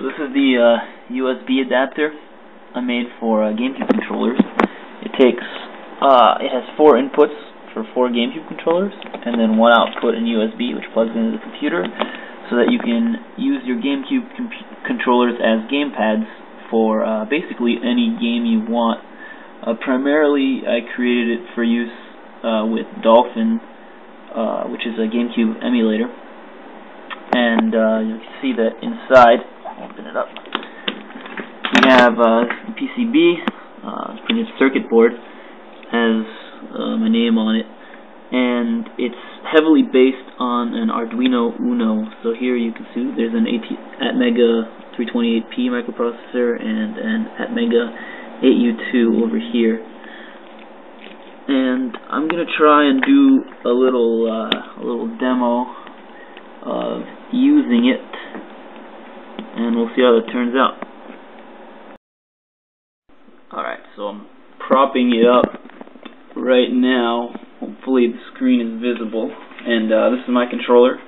So this is the USB adapter I made for GameCube controllers. It takes it has four inputs for four GameCube controllers, and then one output in USB, which plugs into the computer, so that you can use your GameCube controllers as gamepads for basically any game you want. Primarily, I created it for use with Dolphin, which is a GameCube emulator. And you can see that inside, open it up, we have the PCB, it's a printed circuit board, has my name on it, and it's heavily based on an Arduino Uno. So here you can see there's an ATmega328P microprocessor and an ATmega8U2 over here. And I'm gonna try and do a little demo of using it, and we'll see how that turns out. Alright, so I'm propping it up right now. Hopefully the screen is visible, and this is my controller.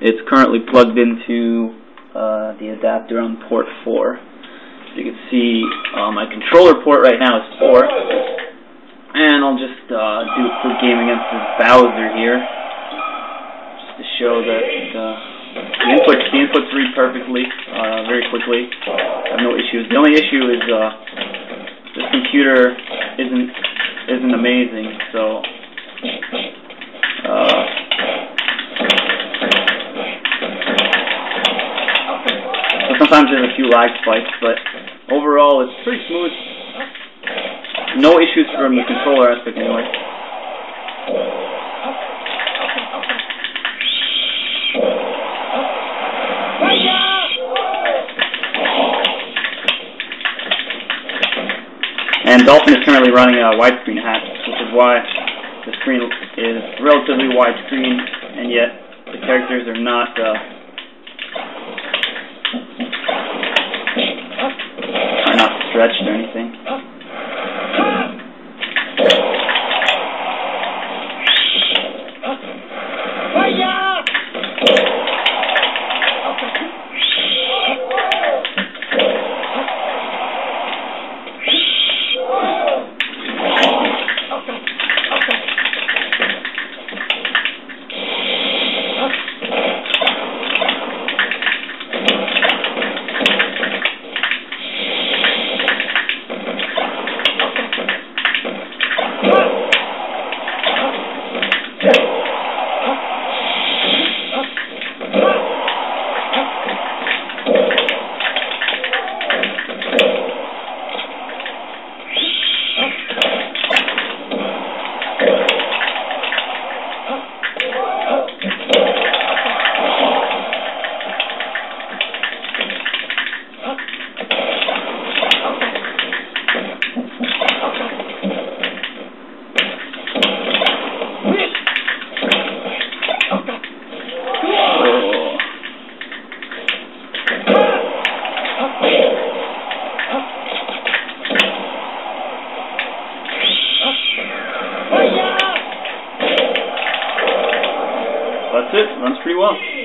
It's currently plugged into the adapter on port 4. As you can see, my controller port right now is 4, and I'll just do a quick game against this Bowser here, just to show that the inputs read perfectly, very quickly. I have no issues. The only issue is this computer isn't amazing, so sometimes there's a few lag spikes, but overall it's pretty smooth. No issues from the controller aspect anyway. And Dolphin is currently running a widescreen hat, which is why the screen is relatively widescreen, and yet the characters are not stretched or anything. That's it. Runs pretty well.